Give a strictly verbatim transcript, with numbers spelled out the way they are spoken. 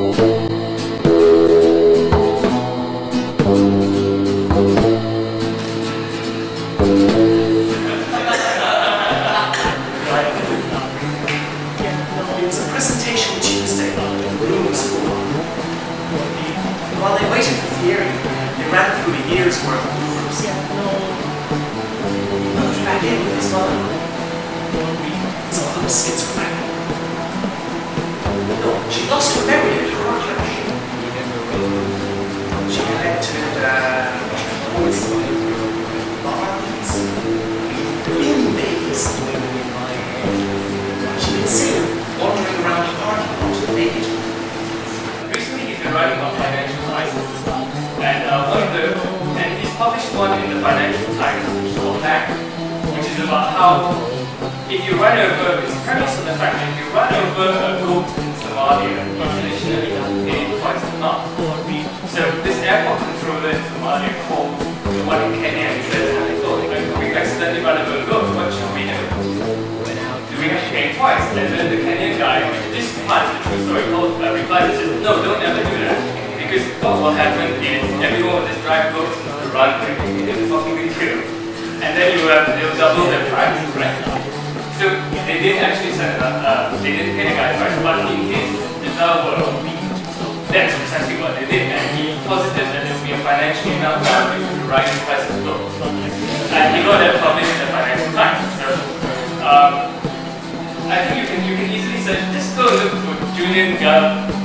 It's a presentation Tuesday, the room was full. While they waited for theory, they ran through a year's worth of numbers. He moved back in with his mother. His mother was schizophrenic. No, she lost her memory at her car crash. She collected uh, boys, barns, in babies. She could see them wandering around the parking lot naked. Recently he's been writing about financial crises, and uh, one of the, and he's published one in the Financial Times called Hack, which is about how if you run over, it's premised on the fact that if you run over a group in Somalia, you traditionally pay twice a month. So this airport controller in Somalia calls the one in Kenya and says, we've accidentally run over a group, what should we do? Do we have to pay twice? And then the Kenyan guy, which this month, the true story calls, uh, replies and says, no, don't ever do that. Because what will happen is everyone will just drive boats to run and they'll fucking be killed. And then you have, they'll double their price, right? So they did actually send uh, they did pay a guy twice, but in his bizarre world, that's exactly what they did, and he posited that there would be a financial meltdown if the rising prices go. And he got that published in the Financial Times. So um, I think you can you can easily search. Just go look for Julian Gough